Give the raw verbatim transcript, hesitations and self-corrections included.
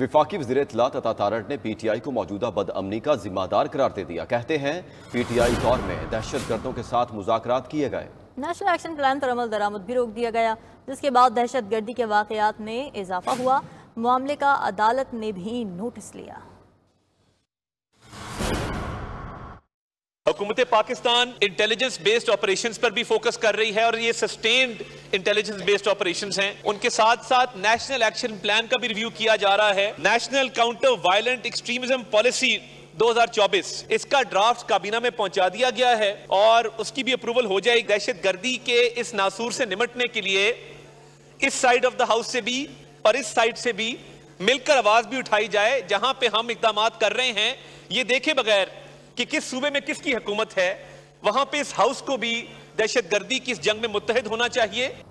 वफाकी वज़ीर इत्तलात अता तारड़ ने पी टी आई को मौजूदा बदअमनी का जिम्मेदार करार दे दिया। कहते हैं पी टी आई दौर में दहशत गर्दों के साथ मुज़ाकरात किए गए। नेशनल एक्शन प्लान पर अमल दरामद भी रोक दिया गया, जिसके बाद दहशत गर्दी के वाक़यात में इजाफा हुआ। मामले का अदालत ने भी नोटिस लिया। हुकूमत पाकिस्तान इंटेलिजेंस बेस्ड ऑपरेशंस पर भी फोकस कर रही है और ये सस्टेन्ड इंटेलिजेंस बेस्ड ऑपरेशंस हैं। उनके साथ साथ नेशनल एक्शन प्लान का भी रिव्यू किया जा रहा है। National counter violent extremism policy दो हज़ार चौबीस इसका ड्राफ्ट काबीना में पहुंचा दिया गया है और उसकी भी अप्रूवल हो जाएगी। दहशत गर्दी के इस नासूर से निपटने के लिए इस साइड ऑफ द हाउस से भी और इस साइड से भी मिलकर आवाज भी उठाई जाए। जहां पे हम इकदाम कर रहे हैं ये देखे बगैर कि किस सूबे में किसकी हुकूमत है, वहां पे इस हाउस को भी दहशत गर्दी की इस जंग में मुत्तहद होना चाहिए।